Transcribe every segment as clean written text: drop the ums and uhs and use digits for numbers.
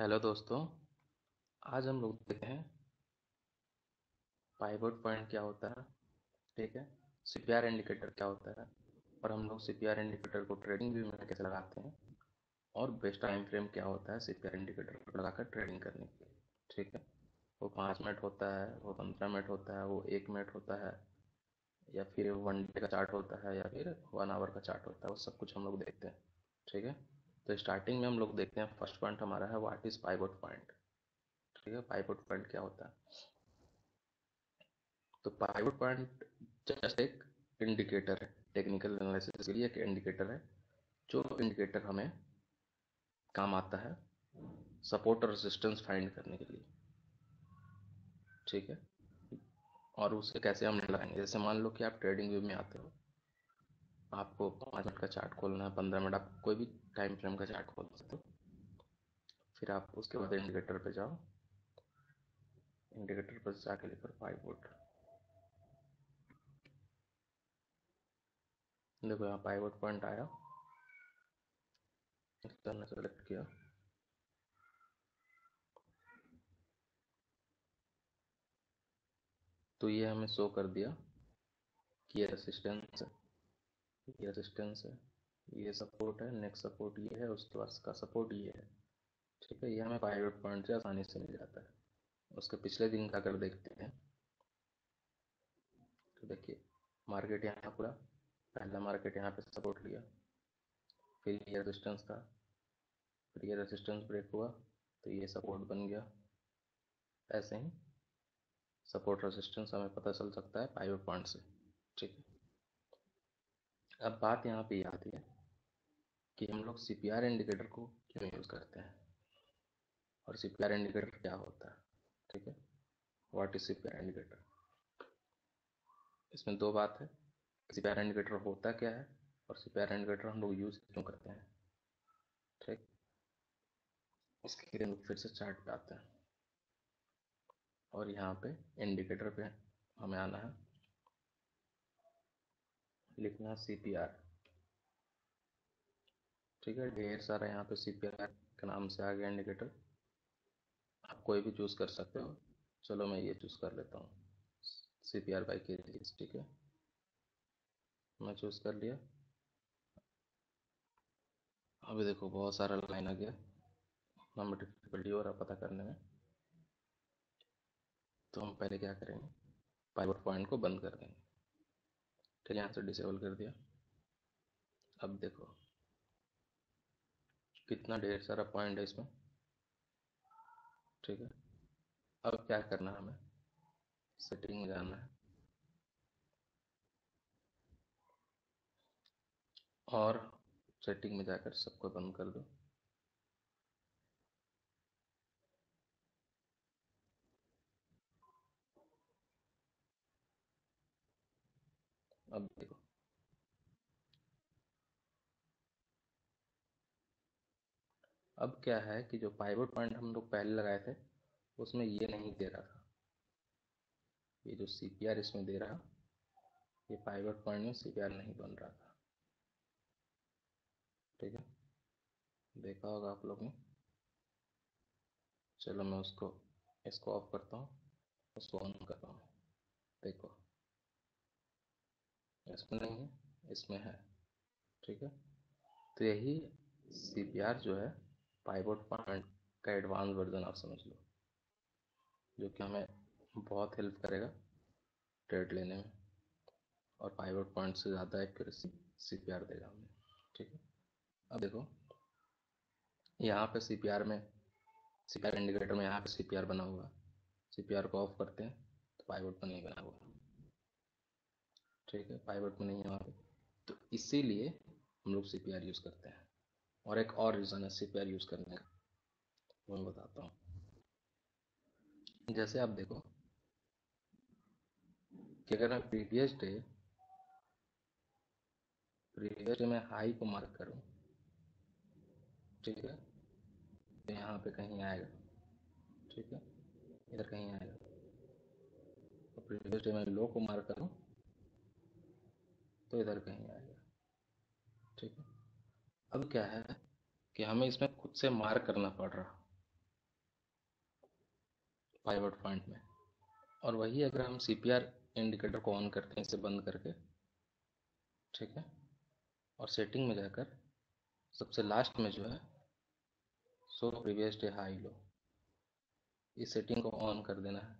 Hello दोस्तों, आज हम लोग देखते हैं पाइवट पॉइंट क्या होता है, ठीक है, सीपीआर इंडिकेटर क्या होता है और हम लोग सीपीआर इंडिकेटर को ट्रेडिंग व्यू में कैसे लगाते हैं और बेस्ट टाइम फ्रेम क्या होता है सीपीआर इंडिकेटर को लगाकर ट्रेडिंग करने के लिए, ठीक है। वो 5 मिनट होता है, वो 15 मिनट होता है, वो 1 मिनट होता है, या फिर 1 डे का चार्ट होता है, या फिर 1 आवर का चार्ट होता है, वो सब कुछ हम लोग देखते हैं, ठीक है। तो स्टार्टिंग में हम लोग देखते हैं फर्स्ट पॉइंट हमारा है व्हाट इज पाइवट पॉइंट, ठीक है। पाइवट पॉइंट क्या होता है? तो पाइवट पॉइंट जस्ट एक इंडिकेटर है, टेक्निकल एनालिसिस के लिए एक इंडिकेटर है, जो इंडिकेटर हमें काम आता है सपोर्ट और रेजिस्टेंस फाइंड करने के लिए, ठीक है। और उसके कैसे हम लगाएंगे, जैसे मान लो कि आप ट्रेडिंग व्यू में आते हो, आपको 5 मिनट का चार्ट खोलना है, 15 मिनट, आप कोई भी टाइम फ्रेम का चार्ट खोल सकते हो। फिर आप उसके बाद इंडिकेटर पे जाओ, इंडिकेटर पर जाके लेकर पाइवोट, देखो यहाँ पाइवोट पॉइंट आया, सेलेक्ट किया, तो ये हमें शो कर दिया कि ये रेसिस्टेंस है, ये रेजिस्टेंस है, ये सपोर्ट है, नेक्स्ट सपोर्ट ये है, उसके बाद इसका सपोर्ट ये है, ठीक है। ये हमें पाइवट पॉइंट से आसानी से मिल जाता है। उसके पिछले दिन का अगर देखते हैं तो देखिए मार्केट यहाँ पूरा पहला मार्केट यहाँ पे सपोर्ट लिया, फिर ये रेजिस्टेंस था, फिर ये रेजिस्टेंस ब्रेक हुआ तो ये सपोर्ट बन गया। ऐसे ही सपोर्ट रेजिस्टेंस हमें पता चल सकता है पाइवट पॉइंट से, ठीक है। अब बात यहाँ पे आती है कि हम लोग सीपीआर इंडिकेटर को क्यों यूज़ करते हैं और सीपीआर इंडिकेटर क्या होता है, ठीक है। What is CPR indicator? इसमें दो बात है, सीपीआर इंडिकेटर होता क्या है और सीपीआर इंडिकेटर हम लोग यूज़ क्यों करते हैं, ठीक। इसके लिए हम फिर से चार्ट पे आते हैं और यहाँ पे इंडिकेटर पे हमें आना है, लिखना सीपीआर, ठीक है। ढेर सारा यहाँ पे सीपीआर के नाम से आ गया इंडिकेटर, आप कोई भी चूज कर सकते हो, चलो मैं ये चूज कर लेता हूँ, सीपीआर बाय केजीस, ठीक है, मैं चूज कर लिया। अभी देखो बहुत सारा लाइन आ गया, हमें डिफिकल्टी हो रहा पता करने में, तो हम पहले क्या करेंगे, पाइवट पॉइंट को बंद कर देंगे, यहाँ से डिसेबल कर दिया। अब देखो कितना ढेर सारा पॉइंट है इसमें, ठीक है। अब क्या करना है, हमें सेटिंग में जाना है और सेटिंग में जाकर सबको बंद कर दो, अब देखो अब क्या है कि जो पाइवट पॉइंट हम लोग पहले लगाए थे उसमें ये नहीं दे रहा था, ये जो सीपीआर इसमें दे रहा, ये पाइवट पॉइंट में सीपीआर नहीं बन रहा था, ठीक है, देखा होगा आप लोग ने। चलो मैं उसको इसको ऑफ करता हूँ, उसको ऑन करता हूँ, देखो इसमें नहीं है, इसमें है, ठीक है। तो यही सीपीआर जो है पाइवट पॉइंट का एडवांस वर्जन आप समझ लो, जो कि हमें बहुत हेल्प करेगा ट्रेड लेने में और पाइवट पॉइंट से ज़्यादा एक्यूरेसी सीपीआर देगा हमें, ठीक है। अब देखो यहाँ पे सीपीआर में, सीपीआर इंडिकेटर में यहाँ पे सीपीआर बना हुआ, सीपीआर को ऑफ करते हैं तो पाइवट पर नहीं बना हुआ, ठीक है, पाइवट में नहीं है वहाँ पे, तो इसीलिए हम लोग सीपीआर यूज़ करते हैं। और एक और रीज़न है सीपीआर यूज़ करने का, वो मैं बताता हूँ। जैसे आप देखो कि अगर मैं प्रीवियस डे में हाई को मार्क करूँ, ठीक है, तो यहाँ पे कहीं आएगा, ठीक है, इधर कहीं आएगा। और प्रीवियस डे में लो को मार्क करूँ तो इधर कहीं आएगा, ठीक है। अब क्या है कि हमें इसमें खुद से मार्क करना पड़ रहा, पाइवट पॉइंट में। और वही अगर हम सीपीआर इंडिकेटर को ऑन करते हैं इसे बंद करके, ठीक है, और सेटिंग में जाकर सबसे लास्ट में जो है सो प्रीवियस डे हाई लो, इस सेटिंग को ऑन कर देना है,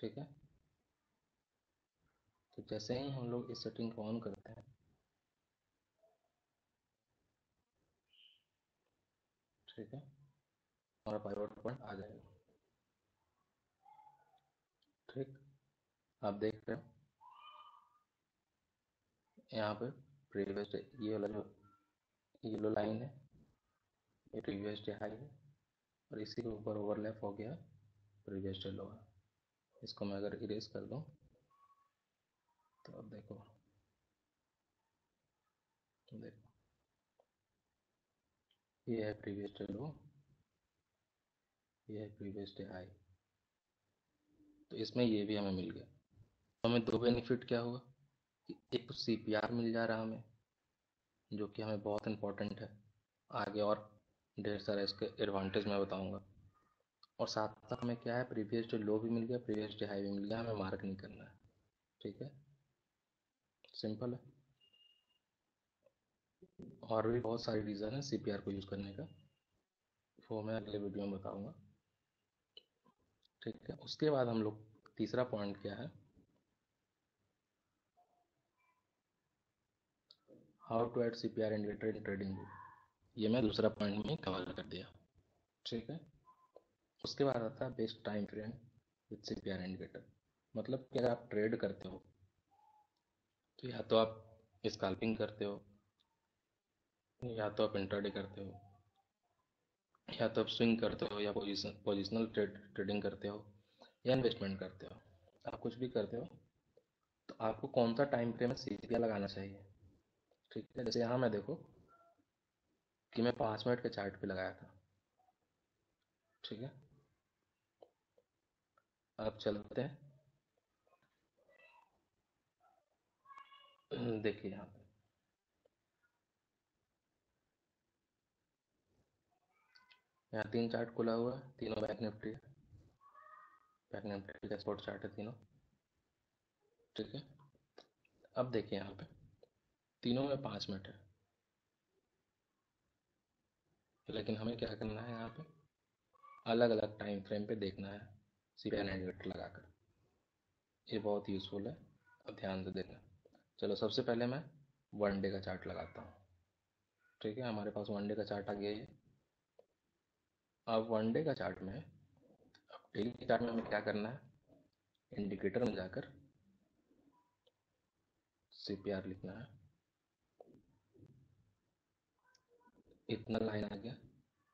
ठीक है। तो जैसे ही हम लोग इस सेटिंग को ऑन करते हैं, ठीक है, हमारा पाइवट पॉइंट आ जाएगा, ठीक। आप देख रहे हो यहाँ पे प्रीवियस ये वाला जो येलो लाइन है ये प्रीवियस डे हाई है और इसी के ऊपर ओवरलैप हो गया प्रीवियस डे लो है। इसको मैं अगर इरेज कर दूं तो अब देखो देखो ये है प्रीवियस डे लो, ये है प्रीवियस डे हाई। तो इसमें ये भी हमें मिल गया। तो हमें दो बेनिफिट क्या हुआ कि एक तो सीपीआर मिल जा रहा हमें जो कि हमें बहुत इम्पोर्टेंट है, आगे और ढेर सारा इसके एडवांटेज मैं बताऊंगा, और साथ साथ हमें क्या है प्रीवियस डे लो भी मिल गया, प्रीवियस डे हाई भी मिल गया, हमें मार्क नहीं करना है, ठीक है, सिंपल है। और भी बहुत सारी रीज़न है सीपीआर को यूज़ करने का, वो मैं अगले वीडियो में बताऊंगा, ठीक है। उसके बाद हम लोग तीसरा पॉइंट क्या है, how to add CPR indicator in trading view, ये मैं दूसरा पॉइंट में कवर कर दिया, ठीक है। उसके बाद आता है best time frame with CPR indicator, मतलब कि अगर आप ट्रेड करते हो तो या तो आप स्कैल्पिंग करते हो, या तो आप इंट्राडे करते हो, या तो आप स्विंग करते हो, या पोजिशनल ट्रेडिंग करते हो, या इन्वेस्टमेंट करते हो, आप कुछ भी करते हो तो आपको कौन सा टाइम फ्रेम में सीपीआर लगाना चाहिए, ठीक है। जैसे यहाँ मैं देखो कि मैं 5 मिनट के चार्ट पे लगाया था, ठीक है। आप चलते हैं, देखिए यहाँ पे यहाँ 3 चार्ट खुला हुआ है, तीनों बैंक निफ्टी है, बैंक निफ्टी का स्पॉट चार्ट है तीनों, ठीक है। अब देखिए यहाँ पे तीनों में 5 मिनट है, लेकिन हमें क्या करना है यहाँ पे अलग अलग टाइम फ्रेम पे देखना है सीपीआर इंडिकेटर लगाकर, ये बहुत यूज़फुल है, अब ध्यान से देखना। चलो सबसे पहले मैं 1 डे का चार्ट लगाता हूँ, ठीक है, हमारे पास 1 डे का चार्ट आ गया है। अब 1 डे का चार्ट में, अब डेली के चार्ट में हमें क्या करना है, इंडिकेटर में जाकर सीपीआर लिखना है, इतना लाइन आ गया,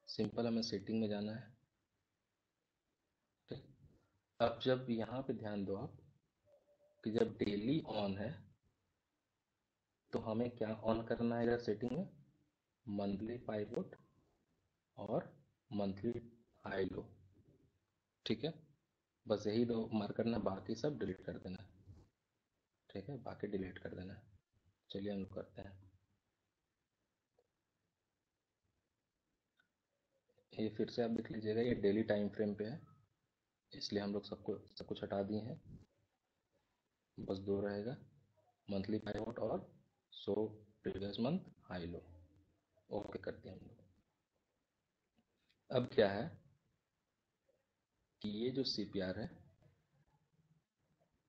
सिंपल हमें सेटिंग में जाना है, ठीक। अब जब यहाँ पे ध्यान दो आप कि जब डेली ऑन है तो हमें क्या ऑन करना है इधर सेटिंग में, मंथली पाइवोट और मंथली हाई लो, ठीक है, बस यही 2 मार्क करना, बाकी सब डिलीट कर देना है, ठीक है, बाकी डिलीट कर देना है। चलिए हम लोग करते हैं, ये फिर से आप देख लीजिएगा ये डेली टाइम फ्रेम पे है इसलिए हम लोग सब कुछ हटा दिए हैं, बस 2 रहेगा, मंथली पाइवोट और सो previous month high low, okay कर दिया हम लोग। अब क्या है कि ये जो सीपीआर है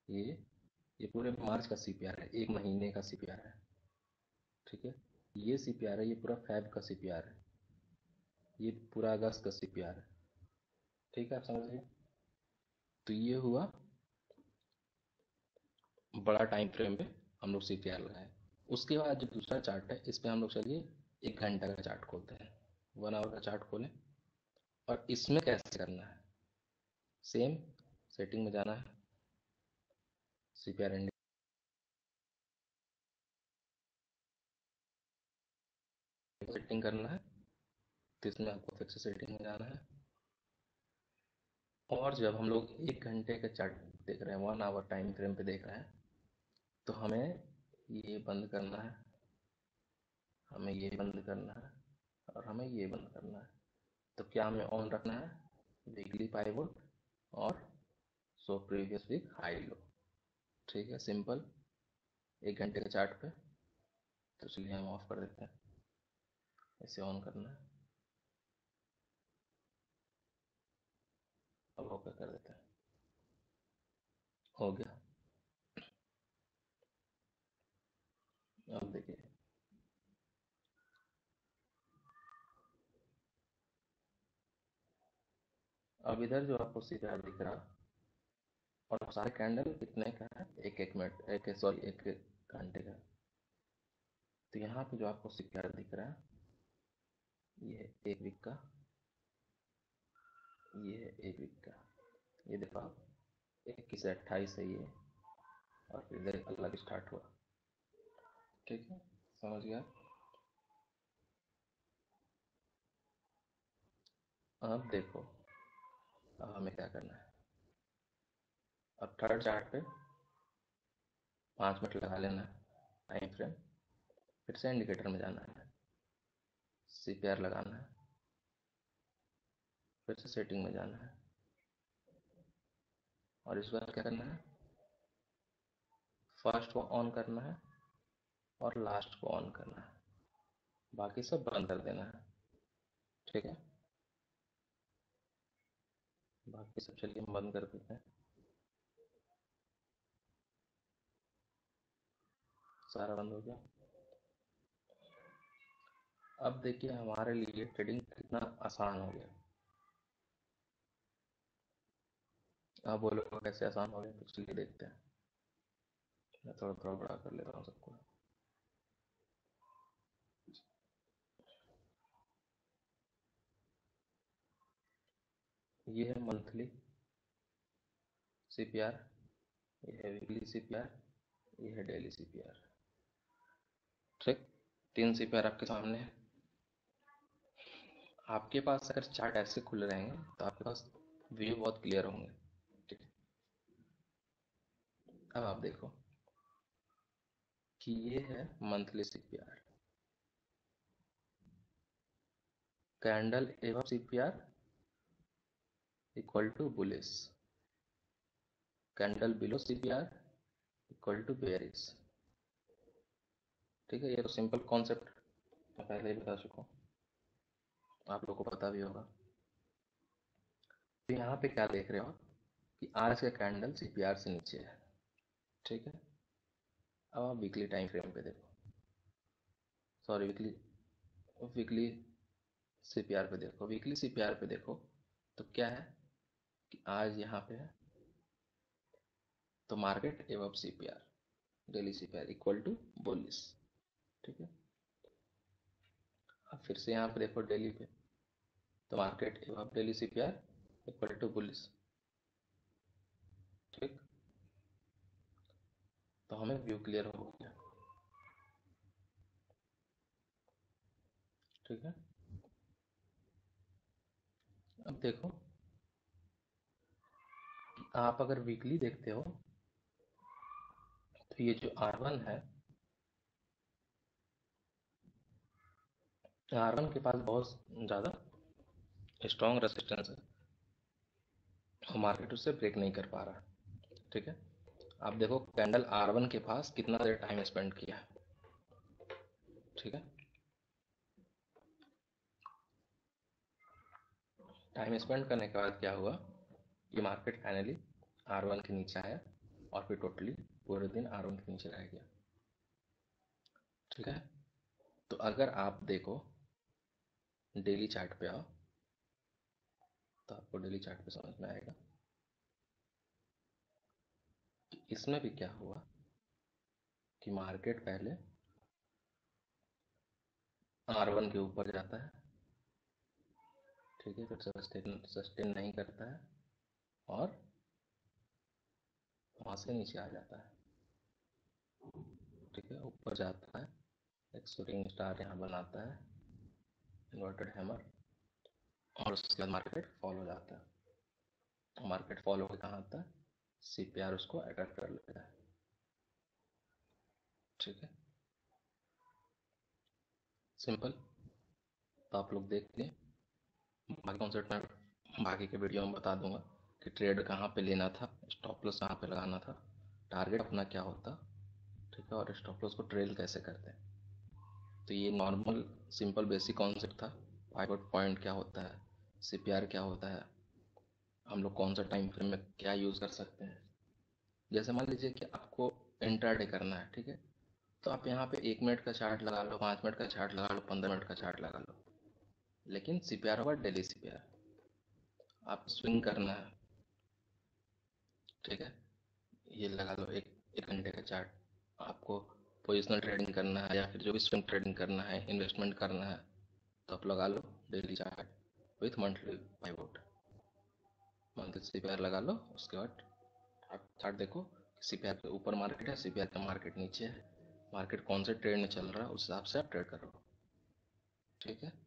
ये पूरे मार्च का सीपीआर है, 1 महीने का सीपीआर है, ठीक है, ये सीपीआर है, ये पूरा फेब का सीपीआर है, ये पूरा अगस्त का सीपीआर है, ठीक है, आप समझ गए। तो ये हुआ बड़ा टाइम फ्रेम पे हम लोग सीपीआर लगाए। उसके बाद जो दूसरा चार्ट है इस पे हम लोग चलिए 1 घंटा का चार्ट खोलते हैं, 1 आवर का चार्ट खोलें, और इसमें कैसे करना है, सेम सेटिंग में जाना है, सीपीआर इंडिकेटर सेटिंग करना है, तो इसमें आपको फिक्स सेटिंग में जाना है। और जब हम लोग 1 घंटे का चार्ट देख रहे हैं, 1 आवर टाइम फ्रेम पे देख रहे हैं, तो हमें ये बंद करना है, हमें ये बंद करना है, और हमें ये बंद करना है। तो क्या हमें ऑन रखना है, वीकली पाइवोट और सो प्रीवियस वीक हाई लो। ठीक है, सिंपल। एक घंटे के चार्ट पे, तो चलिए हम ऑफ कर देते हैं, इसे ऑन करना है, अब ओके कर देते हैं, हो गया। अब देखिए अब इधर जो आपको सीपीआर दिख रहा और सारे कैंडल कितने का है, एक घंटे का। तो यहाँ पे जो आपको सीपीआर दिख रहा है ये एक वीक का, ये है एक वीक का, ये देखो आप 21 से 28 है ये, और इधर अलग स्टार्ट हुआ। ठीक है, समझ गया। अब देखो अब हमें क्या करना है। अब थर्ड चार्ट पे 5 मिनट लगा लेना है टाइम फ्रेम, फिर से इंडिकेटर में जाना है, सीपीआर लगाना है, फिर से सेटिंग में जाना है, और इस बार क्या करना है, फर्स्ट को ऑन करना है और लास्ट को ऑन करना है, बाकी सब बंद कर देना है। ठीक है, बाकी सब चलिए हम बंद कर देते हैं, सारा बंद हो गया। अब देखिए हमारे लिए ट्रेडिंग कितना आसान हो गया। आप बोलोगे कैसे आसान हो गया, तो चलिए देखते हैं। मैं थोड़ा थोड़ा बड़ा कर लेता हूँ सबको। ये है मंथली सीपीआर, ये है वीकली सीपीआर, ये है डेली सीपीआर। ठीक, 3 सीपीआर आपके सामने है। आपके पास अगर चार्ट ऐसे खुले रहेंगे तो आपके पास व्यू बहुत क्लियर होंगे। ठीक है, अब आप देखो कि ये है monthly CPR, candle above CPR equal to bullish, candle below CPR equal to bearish. ठीक है, ये तो सिंपल कॉन्सेप्ट मैं पहले ही बता चुका हूँ, आप लोगों को पता भी होगा। तो यहाँ पे क्या देख रहे हो कि आज का कैंडल सीपीआर से नीचे है। ठीक है, अब आप वीकली टाइम फ्रेम पे देखो, सॉरी वीकली सीपीआर पे देखो, वीकली सीपीआर पे देखो तो क्या है कि आज यहाँ पे है, तो market above CPR daily CPR equal to bullish. ठीक है, अब फिर से यहाँ पे देखो डेली पे, तो market above daily CPR equal to bullish. ठीक, तो हमें व्यू क्लियर हो गया। ठीक है, अब देखो आप अगर वीकली देखते हो तो ये जो R1 है, R1 के पास बहुत ज़्यादा स्ट्रॉन्ग रेसिस्टेंस है और मार्केट उससे ब्रेक नहीं कर पा रहा। ठीक है, आप देखो कैंडल R1 के पास कितना देर टाइम स्पेंड किया है। ठीक है, टाइम स्पेंड करने के बाद क्या हुआ कि मार्केट फाइनली R1 के नीचे आया और फिर टोटली पूरे दिन R1 के नीचे रह गया। ठीक है, तो अगर आप देखो डेली चार्ट पे आओ तो आपको डेली चार्ट पे समझ में आएगा कि इसमें भी क्या हुआ कि मार्केट पहले R1 के ऊपर जाता है। ठीक है, फिर सस्टेन नहीं करता है और वहाँ से नीचे आ जाता है। ठीक है, ऊपर जाता है, एक शूटिंग स्टार यहाँ बनाता है, इन्वर्टेड हैमर, और उसके बाद मार्केट फॉल हो जाता है। मार्केट फॉल होकर कहाँ आता है, सीपीआर उसको अटैक कर लेता है। ठीक है, सिंपल। तो आप लोग देख लें, बाकी कॉन्सेप्ट में बाकी के वीडियो में बता दूंगा कि ट्रेड कहाँ पे लेना था, स्टॉप लॉस कहाँ पे लगाना था, टारगेट अपना क्या होता, ठीक है, और स्टॉप लॉस को ट्रेल कैसे करते हैं। तो ये नॉर्मल सिंपल बेसिक कॉन्सेप्ट था। पिवट पॉइंट क्या होता है, सीपीआर क्या होता है, हम लोग कौन सा टाइम फ्रेम में क्या यूज़ कर सकते हैं। जैसे मान लीजिए कि आपको इंट्राडे करना है, ठीक है, तो आप यहाँ पे 1 मिनट का चार्ट लगा लो, 5 मिनट का चार्ट लगा लो, 15 मिनट का चार्ट लगा लो, लेकिन सीपीआर होगा डेली सीपीआर। आप स्विंग करना है, ठीक है, ये लगा लो 1 घंटे का चार्ट। आपको पोजिशनल ट्रेडिंग करना है या फिर जो भी स्विंग ट्रेडिंग करना है, इन्वेस्टमेंट करना है, तो आप लगा लो daily chart with monthly pivot, monthly CPR लगा लो। उसके बाद आप चार्ट देखो, सीपीआर के ऊपर मार्केट है, सीपीआर का मार्केट नीचे है, मार्केट कौन से ट्रेड में चल रहा है, उस हिसाब से आप ट्रेड करो, ठीक है।